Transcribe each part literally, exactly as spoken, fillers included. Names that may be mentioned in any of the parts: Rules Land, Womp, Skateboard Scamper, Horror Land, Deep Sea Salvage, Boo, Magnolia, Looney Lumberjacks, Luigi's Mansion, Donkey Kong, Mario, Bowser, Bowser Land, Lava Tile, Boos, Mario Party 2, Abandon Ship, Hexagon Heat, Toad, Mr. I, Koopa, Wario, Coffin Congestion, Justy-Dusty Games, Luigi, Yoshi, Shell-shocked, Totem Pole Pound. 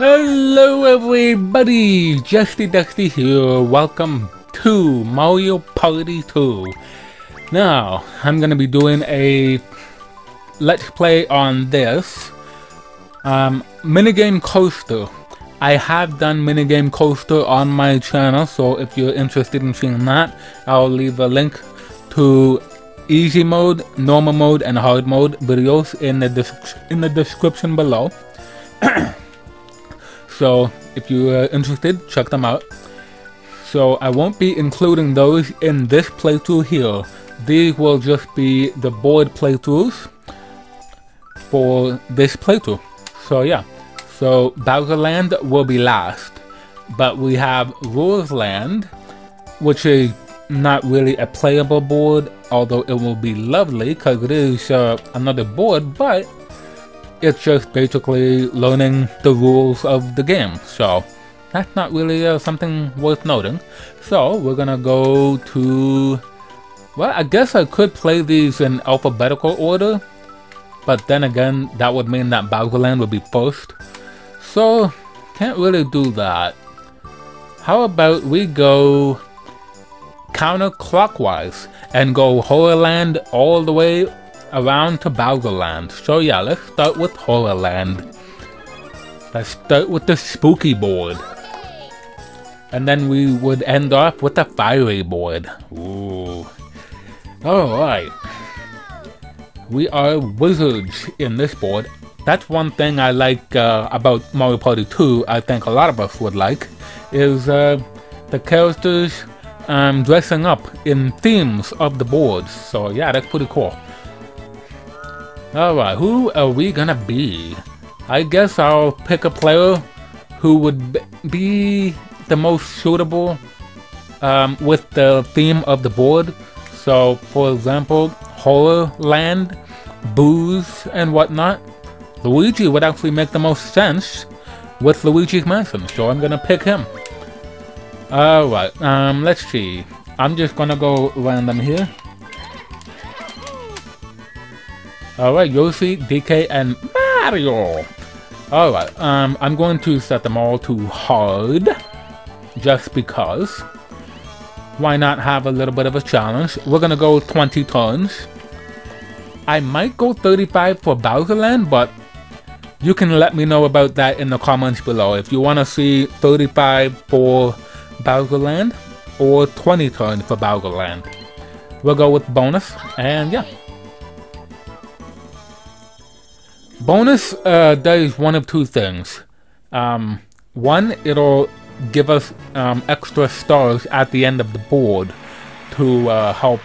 Hello everybody, Justy Dusty here, welcome to Mario Party two. Now, I'm going to be doing a let's play on this um, minigame coaster. I have done minigame coaster on my channel, so if you're interested in seeing that, I'll leave a link to easy mode, normal mode, and hard mode videos in the, in the description below. So if you are interested, check them out. So I won't be including those in this playthrough here. These will just be the board playthroughs for this playthrough. So yeah, so Bowser Land will be last. But we have Rules Land, which is not really a playable board, although it will be lovely because it is uh, another board, but it's just basically learning the rules of the game, so that's not really uh, something worth noting. So we're gonna go to, well, I guess I could play these in alphabetical order, but then again that would mean that Bowser Land would be first, so can't really do that. How about we go counterclockwise and go Horror Land all the way around to Bowser Land. So yeah, let's start with Horror Land. Let's start with the spooky board. And then we would end off with the fiery board. Ooh. Alright. We are wizards in this board. That's one thing I like uh, about Mario Party two, I think a lot of us would like, is uh, the characters um, dressing up in themes of the boards. So yeah, that's pretty cool. Alright, who are we gonna be? I guess I'll pick a player who would be the most suitable um, with the theme of the board. So, for example, Horror Land, Boo's, and whatnot. Luigi would actually make the most sense with Luigi's Mansion, so I'm gonna pick him. Alright, um, let's see. I'm just gonna go random here. Alright, Yoshi, D K, and Mario! Alright, um, I'm going to set them all to hard, just because. Why not have a little bit of a challenge? We're going to go twenty turns. I might go thirty-five for Bowser Land, but you can let me know about that in the comments below. If you want to see thirty-five for Bowser Land or twenty turns for Bowser Land. We'll go with bonus, and yeah. Bonus uh, does one of two things. Um, one, it'll give us um, extra stars at the end of the board to uh, help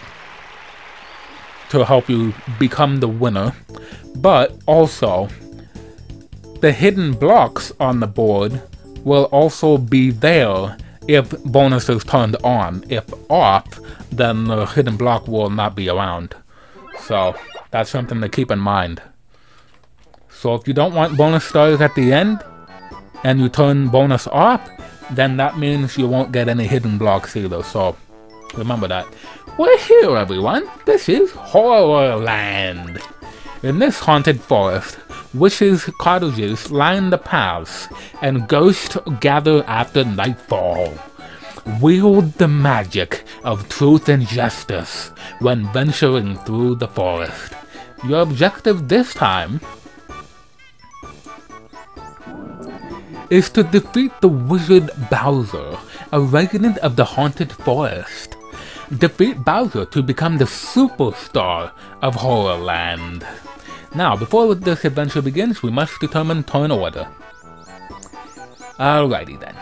to help you become the winner. But also, the hidden blocks on the board will also be there if bonus is turned on. If off, then the hidden block will not be around. So that's something to keep in mind. So if you don't want bonus stars at the end, and you turn bonus off, then that means you won't get any hidden blocks either, so remember that. We're here, everyone! This is Horror Land! In this haunted forest, witches' cottages line the paths, and ghosts gather after nightfall. Wield the magic of truth and justice when venturing through the forest. Your objective this time is to defeat the wizard Bowser, a resident of the haunted forest. Defeat Bowser to become the superstar of Horror Land. Now, before this adventure begins, we must determine turn order. Alrighty then.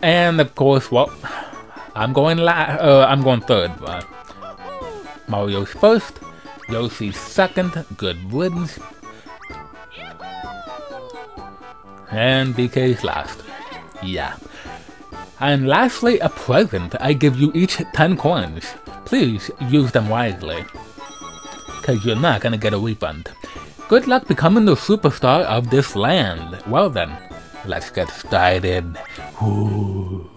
And of course, well, I'm going la uh, I'm going third. Right? Mario's first, Yoshi's second. Good riddance. And D K's last. Yeah. And lastly, a present. I give you each ten coins. Please use them wisely, because you're not going to get a refund. Good luck becoming the superstar of this land. Well then, let's get started. Ooh.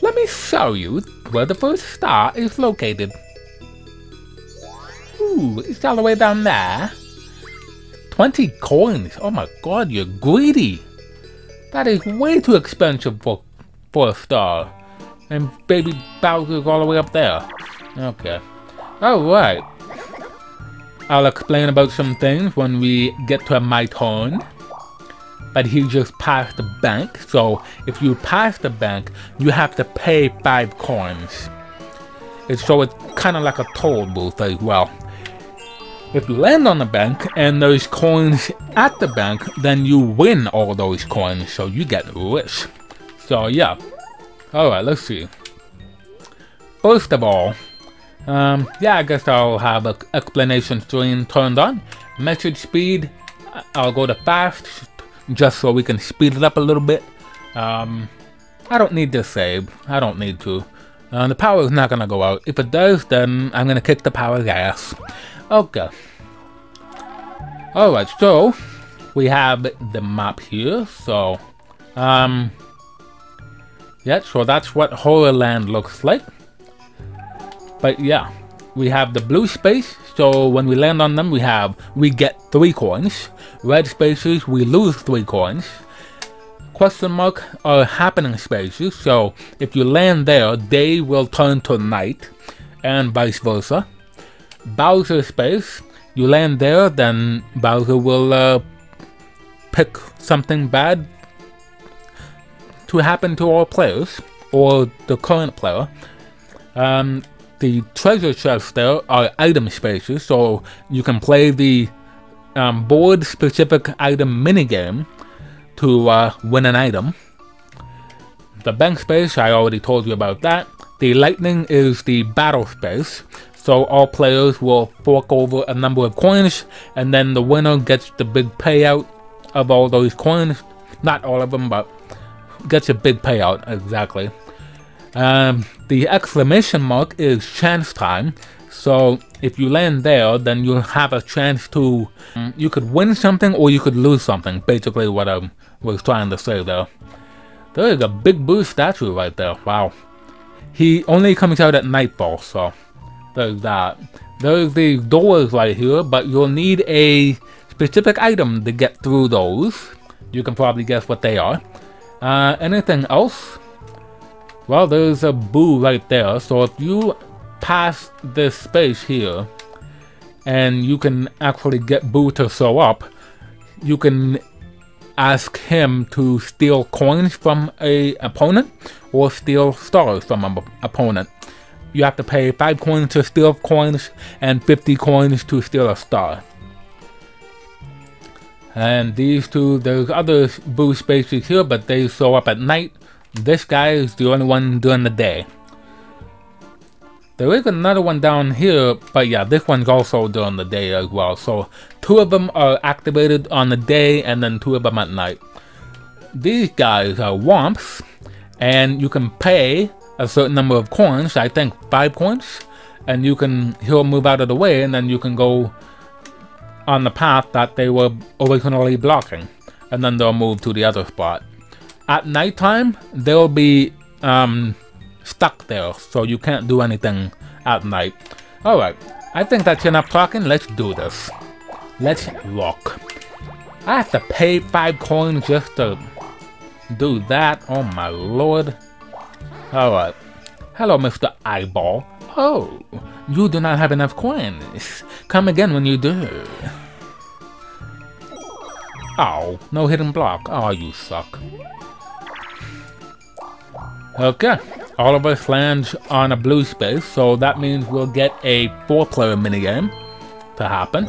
Let me show you where the first star is located. Ooh, it's all the way down there. twenty coins, oh my god, you're greedy! That is way too expensive for, for a star. And baby Bowser's all the way up there. Okay. Alright. I'll explain about some things when we get to my turn. But he just passed the bank, so if you pass the bank, you have to pay five coins. It's, so it's kind of like a toll booth as well. If you land on the bank and there's coins at the bank, then you win all those coins, so you get rich. So yeah, alright, let's see. First of all, um, yeah, I guess I'll have an explanation screen turned on. Message speed, I'll go to fast, just so we can speed it up a little bit. Um, I don't need to save, I don't need to. Uh, the power is not going to go out. If it does, then I'm going to kick the power's ass. Okay. Alright, so we have the map here, so um yeah, so that's what Horror Land looks like. But yeah, we have the blue space, so when we land on them we have we get three coins. Red spaces, we lose three coins. Question mark are happening spaces, so if you land there, day will turn to night and vice versa. Bowser space, you land there, then Bowser will uh, pick something bad to happen to all players, or the current player. Um, the treasure chests there are item spaces, so you can play the um, board-specific item minigame to uh, win an item. The bank space, I already told you about that. The lightning is the battle space. So all players will fork over a number of coins, and then the winner gets the big payout of all those coins. Not all of them, but gets a big payout, exactly. Um, the exclamation mark is chance time. So if you land there, then you'll have a chance to... You could win something or you could lose something, basically what I was trying to say there. There is a big Boo statue right there, wow. He only comes out at nightfall, so... There's that. There's the doors right here, but you'll need a specific item to get through those. You can probably guess what they are. Uh, anything else? Well, there's a Boo right there, so if you pass this space here, and you can actually get Boo to show up, you can ask him to steal coins from a opponent, or steal stars from an opponent. You have to pay five coins to steal coins, and fifty coins to steal a star. And these two, there's other Boo spaces here, but they show up at night. This guy is the only one during the day. There is another one down here, but yeah, this one's also during the day as well. So two of them are activated on the day and then two of them at night. These guys are womps, and you can pay a certain number of coins, I think five coins, and you can, he'll move out of the way and then you can go on the path that they were originally blocking, and then they'll move to the other spot. At nighttime, they'll be um, stuck there, so you can't do anything at night. Alright, I think that's enough talking. Let's do this. Let's rock. I have to pay five coins just to do that. Oh my lord. Alright. Hello, Mister Eyeball. Oh, you do not have enough coins. Come again when you do. Oh, no hidden block. Oh, you suck. Okay, all of us lands on a blue space, so that means we'll get a four-player minigame to happen.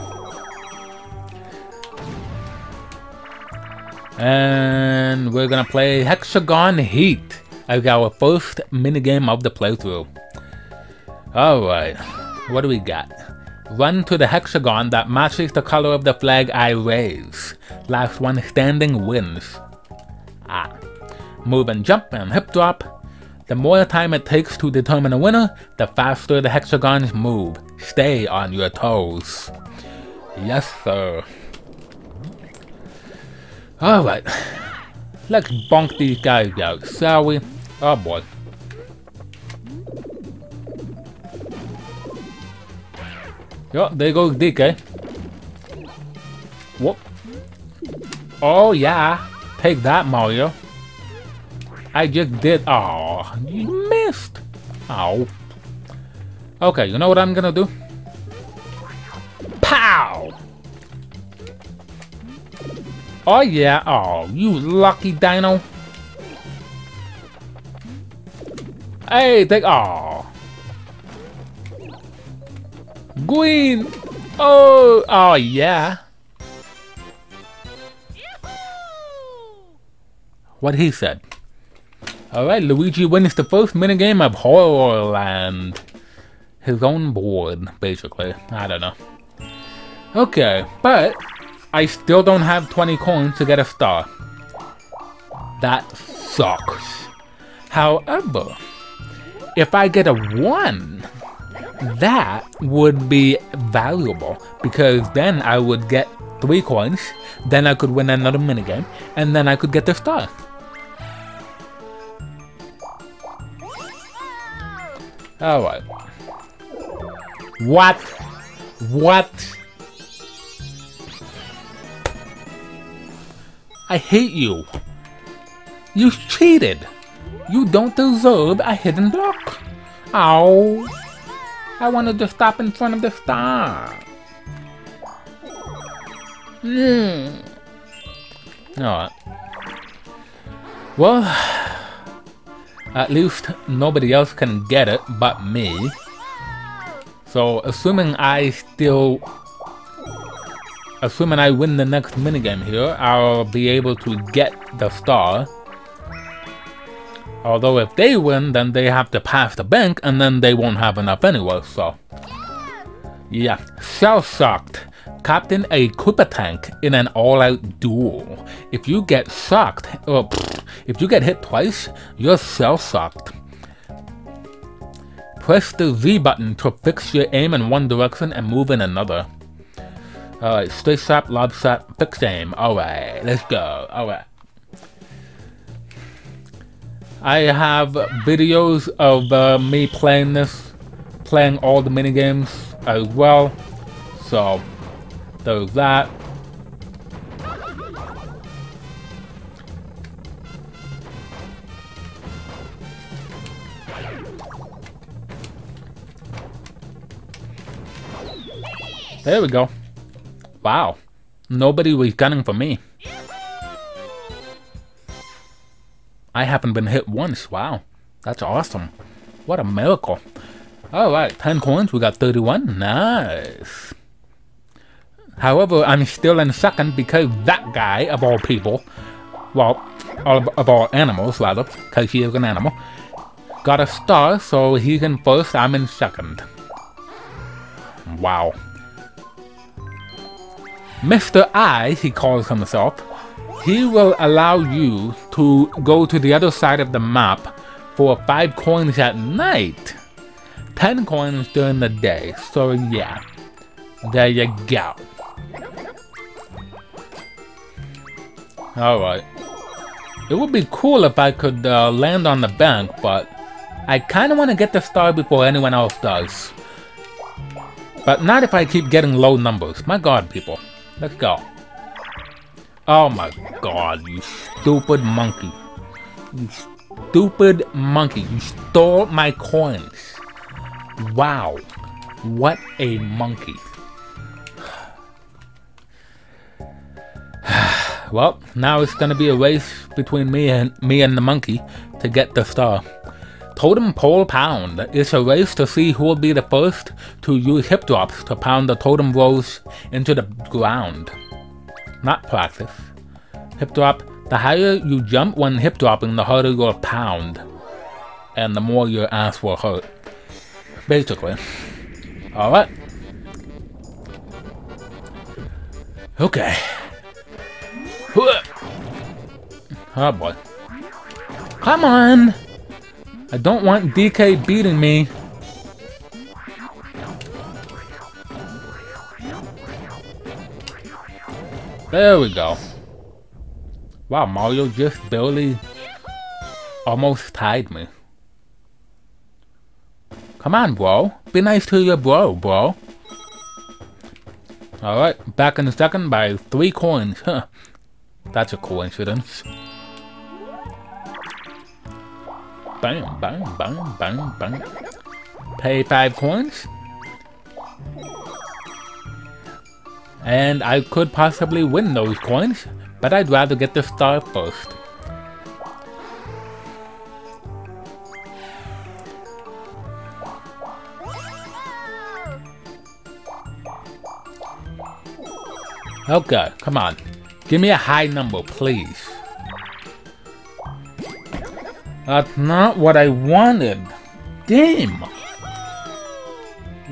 And we're gonna play Hexagon Heat as our first minigame of the playthrough. Alright, what do we got? Run to the hexagon that matches the color of the flag I raise. Last one standing wins. Ah. Move and jump and hip drop. The more time it takes to determine a winner, the faster the hexagons move. Stay on your toes. Yes, sir. Alright. Let's bonk these guys out, shall we? Oh, boy. Yo, there goes D K. Whoop. Oh, yeah. Take that, Mario. I just did. Oh, you missed. Oh. Okay, you know what I'm gonna do? Pow! Oh yeah. Oh, you lucky dino. Hey, take. Oh. Green. Oh. Oh yeah. What he said. Alright, Luigi wins the first minigame of Horror Land. His own board, basically. I don't know. Okay, but I still don't have twenty coins to get a star. That sucks. However, if I get a one, that would be valuable, because then I would get three coins, then I could win another minigame, and then I could get the star. Alright. What? What? I hate you. You cheated. You don't deserve a hidden block. Ow. I wanted to stop in front of the star. Mm. Alright. Well, at least nobody else can get it but me. So assuming I still... Assuming I win the next minigame here, I'll be able to get the star. Although if they win, then they have to pass the bank and then they won't have enough anyway, so... Yeah. Shell-shocked. Captain a Koopa tank in an all-out duel. If you get shocked, or pfft, if you get hit twice, you're shell-shocked. Press the Z button to fix your aim in one direction and move in another. Alright, straight shot, lob shot, fix aim. Alright, let's go. Alright. I have videos of uh, me playing this playing all the minigames as well. So there's that. There we go. Wow. Nobody was gunning for me. I haven't been hit once. Wow. That's awesome. What a miracle. Alright, ten coins. We got thirty-one. Nice. However, I'm still in second because that guy, of all people, well, of, of all animals, rather, because he is an animal, got a star, so he's in first, I'm in second. Wow. Mister I, he calls himself, he will allow you to go to the other side of the map for five coins at night, ten coins during the day, so yeah, there you go. Alright, it would be cool if I could uh, land on the bank, but I kinda wanna get the star before anyone else does. But not if I keep getting low numbers, my god people. Let's go. Oh my god, you stupid monkey. You stupid monkey. You stole my coins. Wow. What a monkey. Well, now it's gonna be a race between me and me and the monkey to get the star. Totem Pole Pound. It's a race to see who will be the first to use hip drops to pound the totem rolls into the ground. Not practice. Hip drop. The higher you jump when hip dropping, the harder you'll pound. And the more your ass will hurt. Basically. Alright. Okay. Oh boy. Come on! I don't want D K beating me. There we go. Wow, Mario just barely almost tied me. Come on, bro. Be nice to your bro, bro. Alright, back in the second by three coins. Huh. That's a coincidence. Bang, bang, bang, bang, bang. Pay five coins. And I could possibly win those coins, but I'd rather get the star first. Okay, come on. Give me a high number, please. That's not what I wanted. Damn!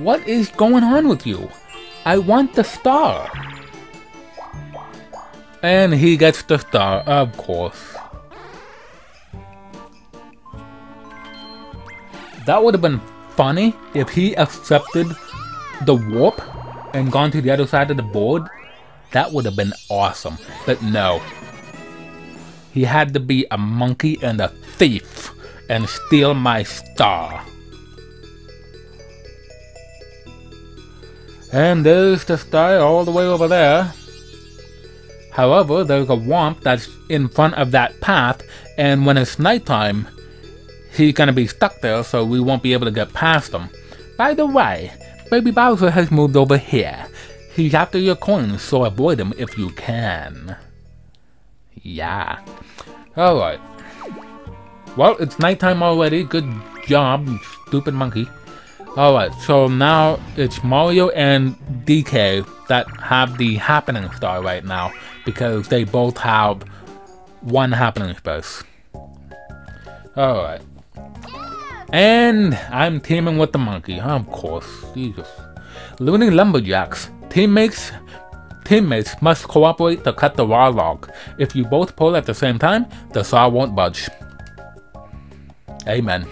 What is going on with you? I want the star! And he gets the star, of course. That would have been funny if he accepted the warp and gone to the other side of the board. That would have been awesome, but no. He had to be a monkey and a thief and steal my star. And there's the star all the way over there. However, there's a womp that's in front of that path, and when it's nighttime, he's gonna be stuck there, so we won't be able to get past him. By the way, Baby Bowser has moved over here. He's after your coins, so avoid him if you can. Yeah. Alright. Well, it's nighttime already. Good job, you stupid monkey. Alright, so now it's Mario and D K that have the happening star right now because they both have one happening space. Alright. And I'm teaming with the monkey, of course. Jesus. Looney Lumberjacks. Teammates. Teammates must cooperate to cut the raw log. If you both pull at the same time, the saw won't budge. Amen.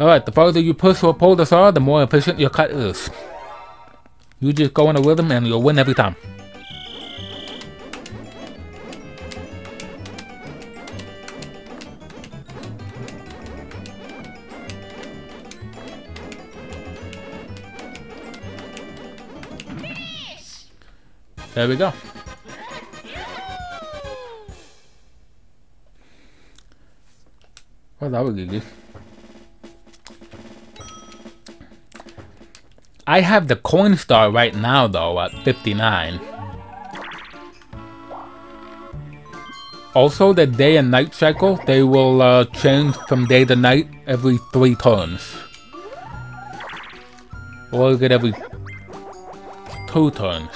Alright, the further you push or pull the saw, the more efficient your cut is. You just go in a rhythm and you'll win every time. There we go. Well, that was easy. I have the coin star right now though at fifty-nine. Also, the day and night cycle, they will uh, change from day to night every three turns. Or is it every two turns?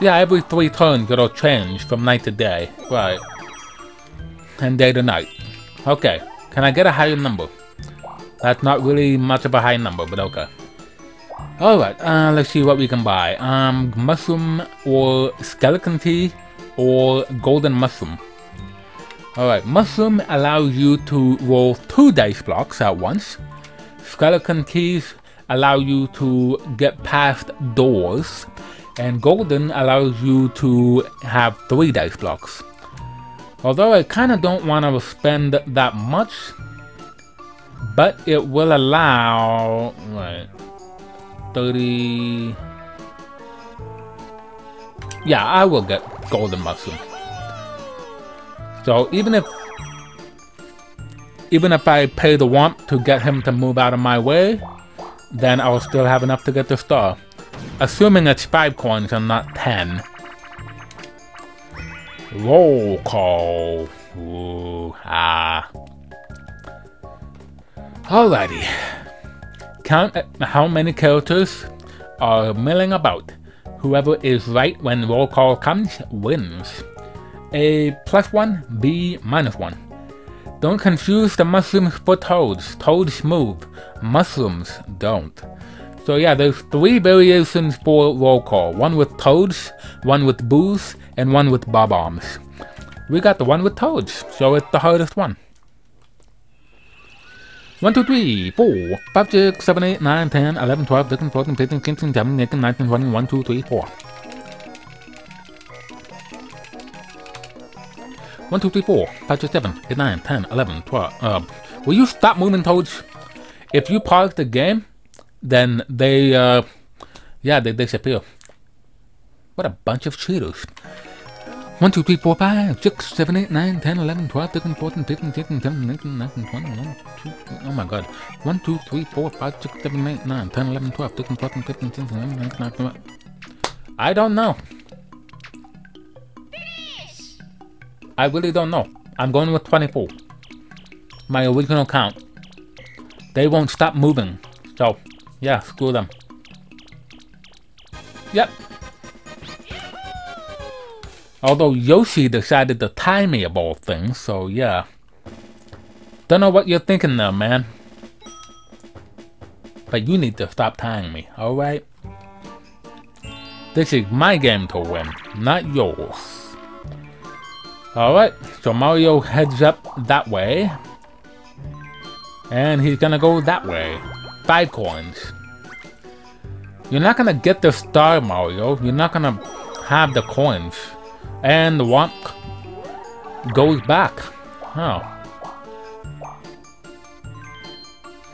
Yeah, every three turns it'll change from night to day. Right. And day to night. Okay. Can I get a higher number? That's not really much of a high number, but okay. Alright, uh, let's see what we can buy. Um, mushroom or skeleton tea or golden mushroom. Alright, mushroom allows you to roll two dice blocks at once. Skeleton keys allow you to get past doors. And golden allows you to have three dice blocks. Although I kind of don't want to spend that much, but it will allow, right, thirty, yeah, I will get golden mushroom. So even if, even if I pay the Womp to get him to move out of my way, then I'll still have enough to get the star. Assuming it's five coins and not ten. Roll Call. Ooh, ah. Alrighty. Count how many characters are milling about. Whoever is right when roll call comes wins. A plus one, B minus one. Don't confuse the mushrooms for toads. Toads move. Mushrooms don't. So yeah, there's three variations for roll call. One with toads, one with boos, and one with bob-ombs. We got the one with toads, so it's the hardest one. one, two, three, four, five, six, seven, eight, nine, ten, eleven, twelve, thirteen, fourteen, fifteen, sixteen, seventeen, eighteen, nineteen, twenty, twenty-one, twenty-two, twenty-three, one, two, three, four, five, six, seven, eight, nine, ten, eleven, twelve, uh, will you stop moving, toads? If you pause the game, then they, uh, yeah, they disappear. What a bunch of cheaters. one, two, three, four, five, six, seven, eight, nine, ten, eleven, twelve, thirteen, fourteen, fifteen, sixteen, seventeen, eighteen, nineteen, twenty, twenty-one, twenty-two, oh my god. one, two, three, four, five, six, seven, eight, nine, ten, eleven, twelve, thirteen, fourteen, fifteen, sixteen, seventeen, eighteen, nineteen, twenty. I don't know. I really don't know. I'm going with twenty-four. My original count. They won't stop moving. So, yeah, screw them. Yep. Although Yoshi decided to tie me of all things, so yeah. Don't know what you're thinking there, man. But you need to stop tying me, alright? This is my game to win, not yours. Alright, so Mario heads up that way. And he's gonna go that way. Five coins. You're not gonna get the star, Mario. You're not gonna have the coins. And the Womp goes back. Huh.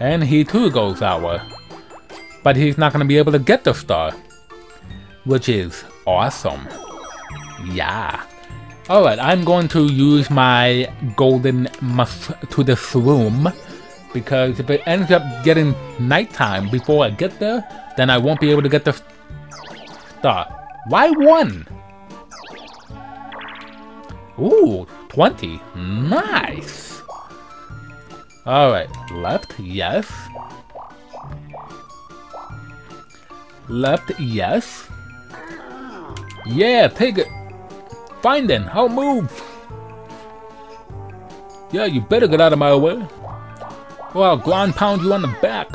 And he too goes that way. But he's not gonna be able to get the star. Which is awesome. Yeah. Alright, I'm going to use my golden mush to this room. Because if it ends up getting nighttime before I get there, then I won't be able to get the star. Why one? Ooh, twenty. Nice. Alright, left, yes. Left, yes. Yeah, take it. Find it. I'll move. Yeah, you better get out of my way. Well, go and pound you on the back.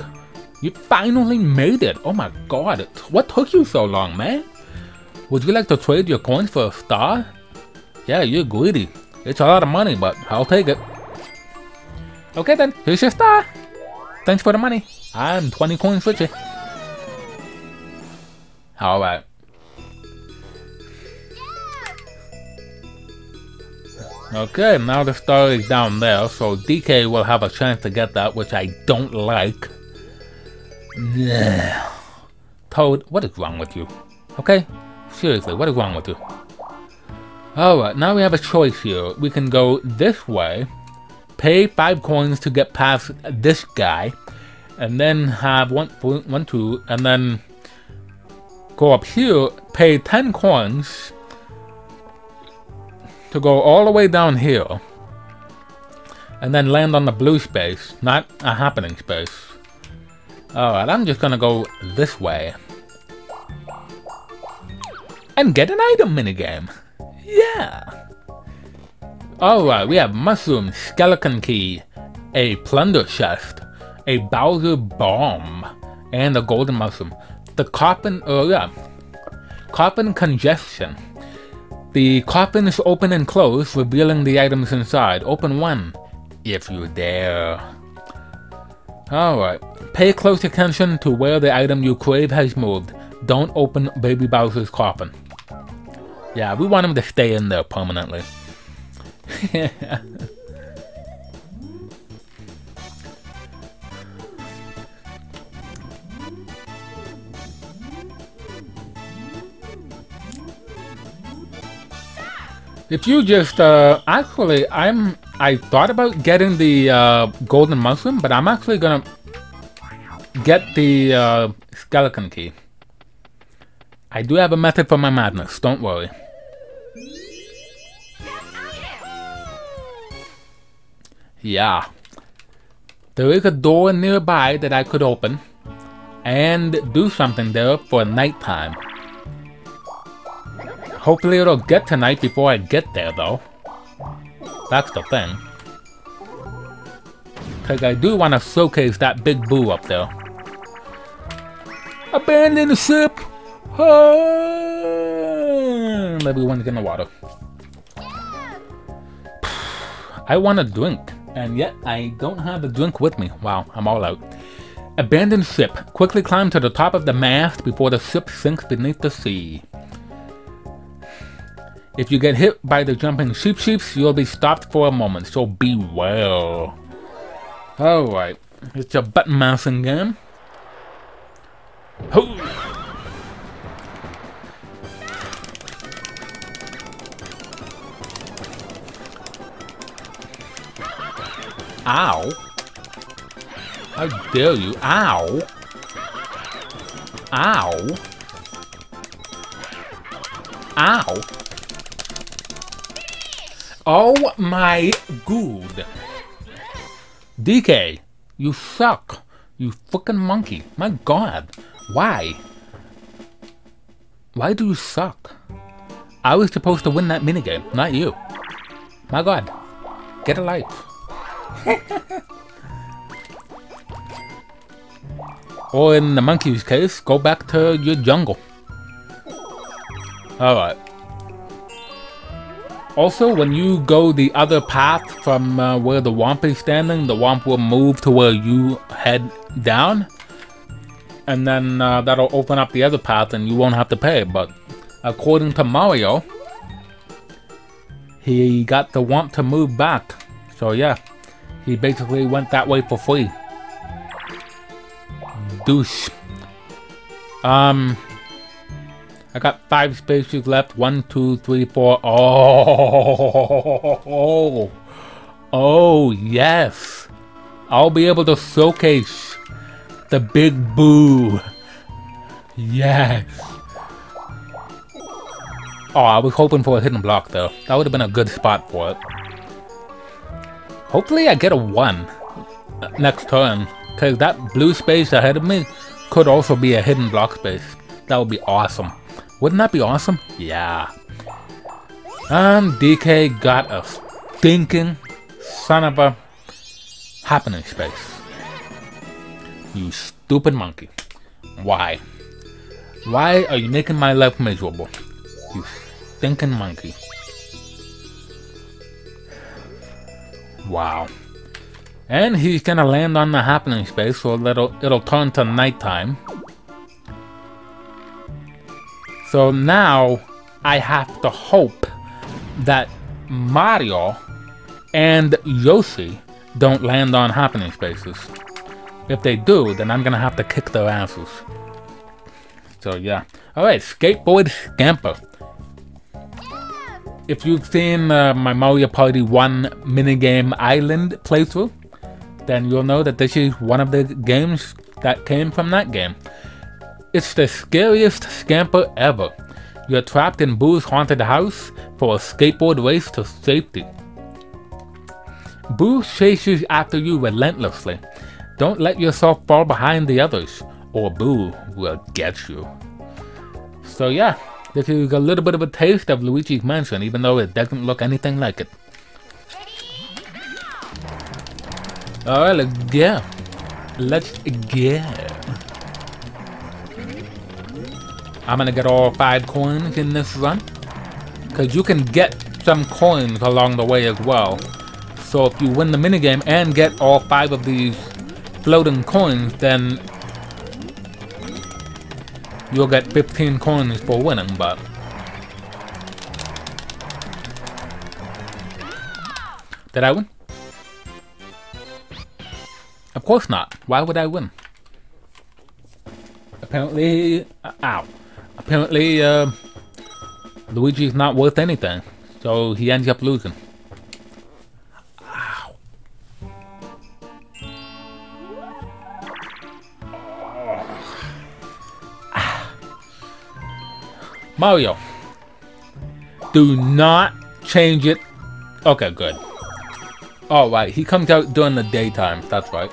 You finally made it. Oh my god. What took you so long, man? Would you like to trade your coins for a star? Yeah, you're greedy. It's a lot of money, but I'll take it. Okay then, here's your star. Thanks for the money. I'm twenty coins richer. Alright. Okay, now the star is down there, so D K will have a chance to get that, which I don't like. Yeah. Toad, what is wrong with you? Okay? Seriously, what is wrong with you? Alright, now we have a choice here. We can go this way, pay five coins to get past this guy, and then have one, one, two, and then go up here, pay ten coins to go all the way down here, and then land on the blue space, not a happening space. Alright, I'm just gonna go this way and get an item minigame. Yeah! Alright, we have mushroom, skeleton key, a plunder chest, a Bowser bomb, and a golden mushroom. The coffin, oh yeah, coffin congestion. The coffins open and close, revealing the items inside. Open one, if you dare. Alright, pay close attention to where the item you crave has moved. Don't open Baby Bowser's coffin. Yeah, we want him to stay in there permanently. If you just, uh, actually, I'm, I thought about getting the, uh, golden mushroom, but I'm actually gonna get the, uh, skeleton key. I do have a method for my madness, don't worry. Yeah. There is a door nearby that I could open and do something there for nighttime. Hopefully it'll get tonight before I get there though. That's the thing. Cause I do want to showcase that big Boo up there. Abandon Ship! Oh! Everyone's in the water. Yeah. I want a drink. And yet, I don't have a drink with me. Wow, I'm all out. Abandon ship. Quickly climb to the top of the mast before the ship sinks beneath the sea. If you get hit by the jumping sheep sheeps, you'll be stopped for a moment, so be well. Alright, it's a button mashing game. Hoo! Ow! How dare you? Ow! Ow! Ow! Oh my good! D K, you suck! You fucking monkey! My god! Why? Why do you suck? I was supposed to win that minigame, not you. My god. Get a life. Or in the monkey's case, go back to your jungle. Alright. Also, when you go the other path from uh, where the Womp is standing, the Womp will move to where you head down. And then uh, that'll open up the other path and you won't have to pay. But according to Mario, he got the Womp to move back. So yeah. He basically went that way for free. Douche. Um. I got five spaces left. One, two, three, four. Oh. Oh, yes. I'll be able to showcase the big Boo. Yes. Oh, I was hoping for a hidden block though. That would have been a good spot for it. Hopefully I get a one next turn, because that blue space ahead of me could also be a hidden block space. That would be awesome. Wouldn't that be awesome? Yeah. And D K got a stinking son of a happening space. You stupid monkey. Why? Why are you making my life miserable? You stinking monkey. Wow. And he's gonna land on the happening space, so it'll, it'll turn to nighttime. So now, I have to hope that Mario and Yoshi don't land on happening spaces. If they do, then I'm gonna have to kick their asses. So yeah. Alright, Skateboard Scamper. If you've seen uh, my Mario Party one minigame island playthrough, then you'll know that this is one of the games that came from that game. It's the scariest scamper ever. You're trapped in Boo's haunted house for a skateboard race to safety. Boo chases after you relentlessly. Don't let yourself fall behind the others, or Boo will get you. So yeah, this is a little bit of a taste of Luigi's Mansion, even though it doesn't look anything like it. Alright, let's go. Let's go. I'm gonna get all five coins in this run, because you can get some coins along the way as well. So if you win the minigame and get all five of these floating coins, then you'll get fifteen coins for winning, but did I win? Of course not. Why would I win? Apparently, uh, ow. Apparently, uh, Luigi's not worth anything, so he ends up losing. Ow. Ah. Mario, do not change it. Okay, good. All right, he comes out during the daytime. That's right.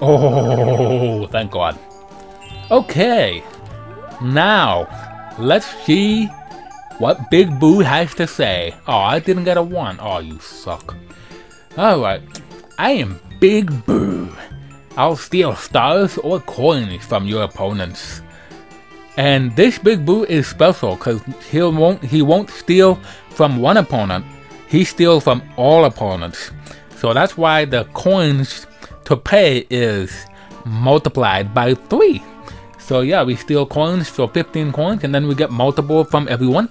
Oh, thank God. Okay, now let's see what Big Boo has to say. Oh, I didn't get a one. Oh, you suck. Alright, I am Big Boo. I'll steal stars or coins from your opponents. And this Big Boo is special because he won't, he won't steal from one opponent. He steals from all opponents. So that's why the coins to pay is multiplied by three. So yeah, we steal coins, so fifteen coins, and then we get multiple from everyone.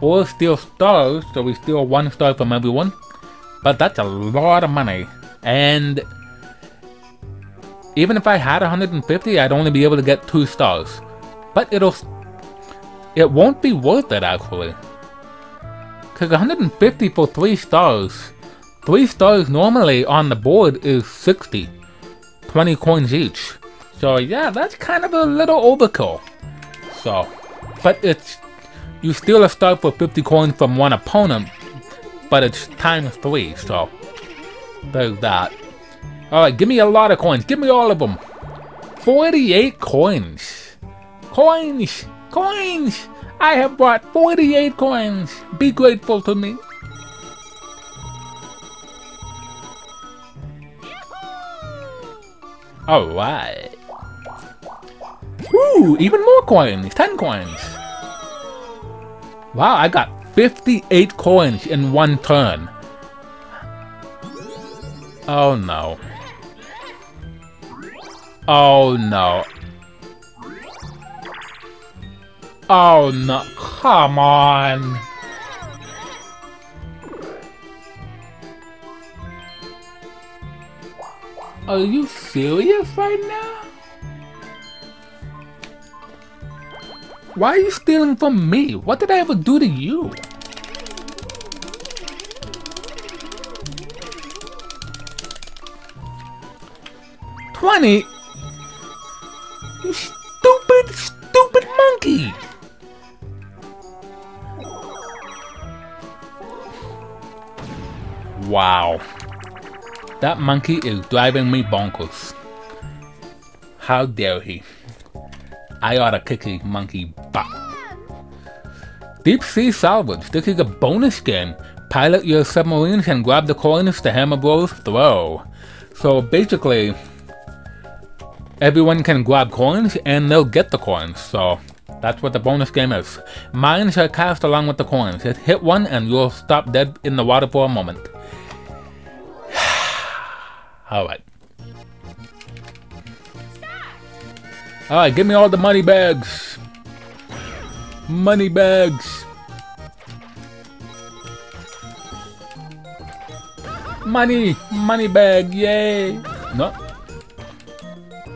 Or steal stars, so we steal one star from everyone. But that's a lot of money. And even if I had one hundred fifty, I'd only be able to get two stars. But it'll, it won't be worth it actually. Cause one hundred fifty for three stars. Three stars normally on the board is sixty. twenty coins each. So yeah, that's kind of a little overkill. So, but it's, you steal a star for fifty coins from one opponent, but it's times three, so there's that. Alright, give me a lot of coins. Give me all of them. forty-eight coins. Coins! Coins! I have brought forty-eight coins. Be grateful to me. Alright. Woo! Even more coins! ten coins! Wow, I got fifty-eight coins in one turn. Oh no. Oh no. Oh no, come on! Are you serious right now? Why are you stealing from me? What did I ever do to you? twenty? You stupid, stupid monkey! Wow. That monkey is driving me bonkers. How dare he? I oughta kick his monkey butt. Deep Sea Salvage. This is a bonus game. Pilot your submarines and grab the coins the Hammer Bros throw. So basically, everyone can grab coins and they'll get the coins. So that's what the bonus game is. Mines are cast along with the coins. Just hit one and you'll stop dead in the water for a moment. Alright. Alright, give me all the money bags. Money bags. Money. Money bag. Yay. No.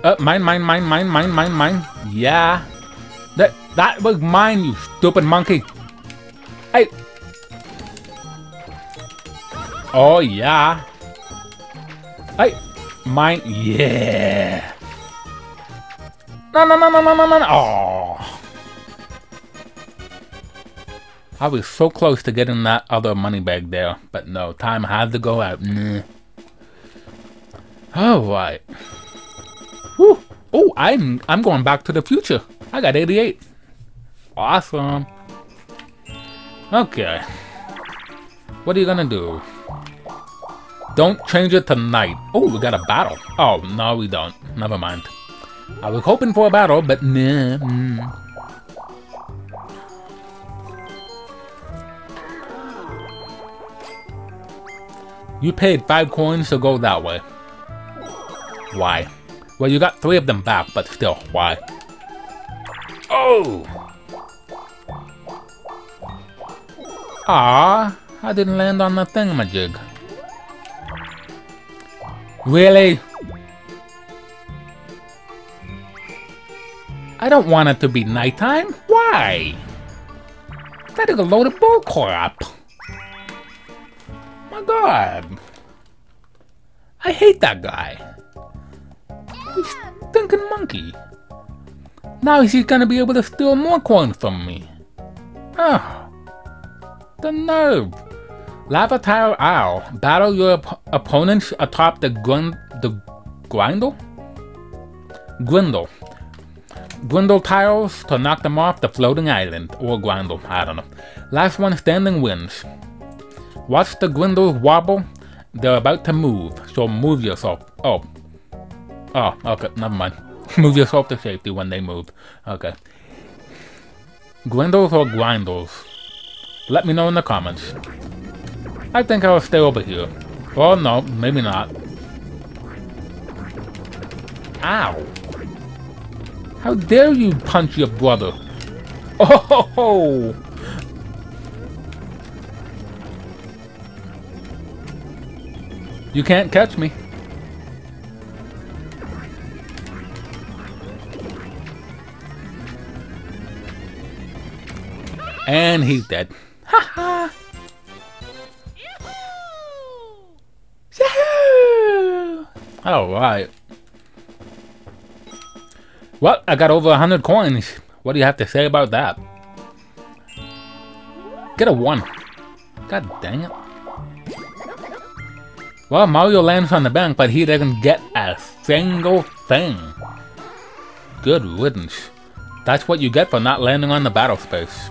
Uh, mine, mine, mine, mine, mine, mine, mine. Yeah. That that was mine, you stupid monkey. Hey. Oh, yeah. Hey. Mine. Yeah. No, no, no, no, no, no, no. Oh. I was so close to getting that other money bag there, but no, time had to go out. Nah. Alright. Whew. Oh, I'm I'm going back to the future. I got eighty-eight. Awesome. Okay. What are you gonna do? Don't change it tonight. Oh, we got a battle. Oh, no, we don't. Never mind. I was hoping for a battle, but nah. Mm. You paid five coins to go that way. Why? Well, you got three of them back, but still, why? Oh! Ah, I didn't land on the thingamajig. Really? I don't want it to be nighttime. Why? That is a load of bullcrap. Oh my god! I hate that guy. He's a stinking monkey. Now he's gonna be able to steal more coins from me. Ah, oh, the nerve! Lava Tile Owl. Battle your op opponents atop the grind the grindle, grindle, grindle tiles to knock them off the floating island or grindle. I don't know. Last one standing wins. Watch the grindles wobble. They're about to move, so move yourself. Oh. Oh, okay, never mind. Move yourself to safety when they move. Okay. Grindles or grindles? Let me know in the comments. I think I'll stay over here. Oh no, maybe not. Ow. How dare you punch your brother? Oh ho ho! You can't catch me. And he's dead. Ha ha! Yahoo! Alright. Well, I got over one hundred coins. What do you have to say about that? Get a one. God dang it. Well, Mario lands on the bank, but he doesn't get a single thing. Good riddance. That's what you get for not landing on the battle space.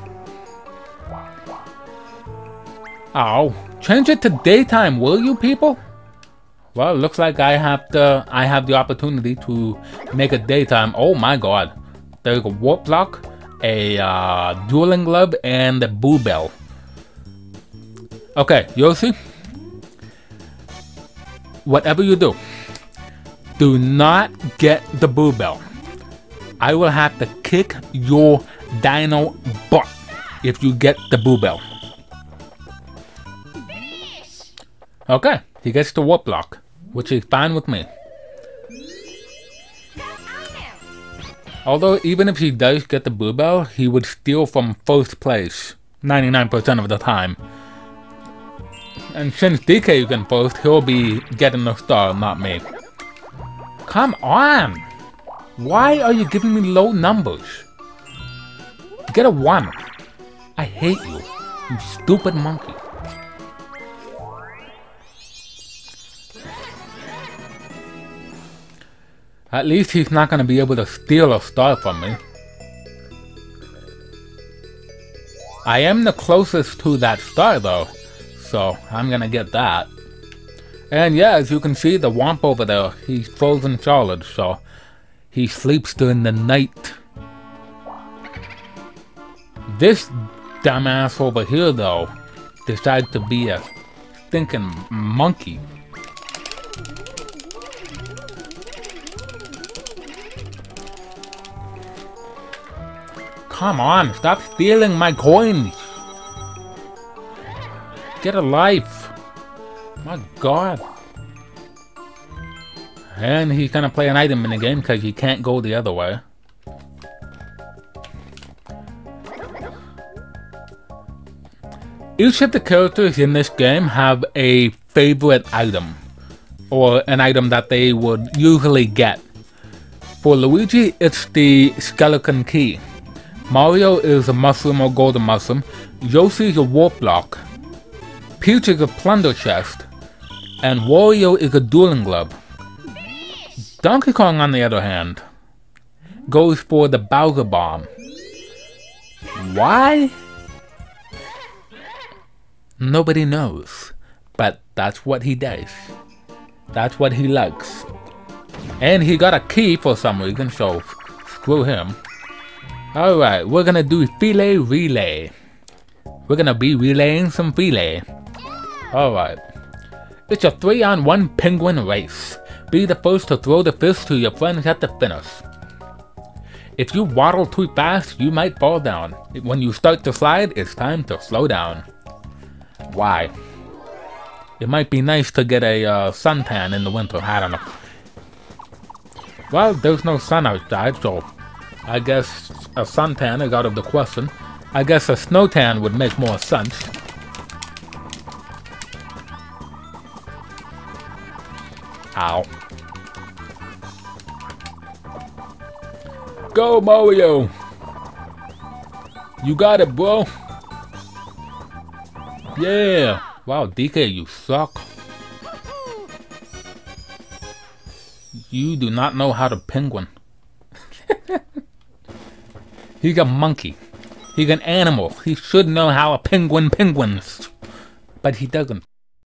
Oh, change it to daytime, will you people? Well, it looks like I have to. I have the opportunity to make it daytime. Oh my god. There's a warp block, a uh, dueling glove, and a Boo bell. Okay, Yoshi? Whatever you do, do not get the Boo bell. I will have to kick your dino butt if you get the Boo bell. Okay, he gets the warp block, which is fine with me. Although even if he does get the Boo bell, he would steal from first place ninety-nine percent of the time. And since D K is in first, he'll be getting the star, not me. Come on! Why are you giving me low numbers? Get a one. I hate you, you stupid monkey. At least he's not gonna be able to steal a star from me. I am the closest to that star though. So, I'm gonna get that. And yeah, as you can see, the Womp over there, he's frozen solid, so he sleeps during the night. This dumbass over here, though, decides to be a stinking monkey. Come on, stop stealing my coins! Get a life! My god! And he's gonna play an item in the game because you can't go the other way. Each of the characters in this game have a favorite item, or an item that they would usually get. For Luigi, it's the skeleton key. Mario is a mushroom or golden mushroom. Yoshi's a warp block. Peach is a plunder chest. And Wario is a dueling glove. Donkey Kong, on the other hand, goes for the Bowser bomb. Why? Nobody knows, but that's what he does. That's what he likes. And he got a key for some reason, so screw him. Alright, we're gonna do Filet Relay. We're gonna be relaying some filet. Alright. It's a three on one penguin race. Be the first to throw the fish to your friends at the finish. If you waddle too fast, you might fall down. When you start to slide, it's time to slow down. Why? It might be nice to get a uh, suntan in the winter, I don't know. Well, there's no sun outside, so I guess a suntan is out of the question. I guess a snowtan would make more sense. Ow. Go, Mario! You got it, bro! Yeah! Wow, D K, you suck. You do not know how to penguin. He's a monkey. He's an animal. He should know how a penguin penguins. But he doesn't.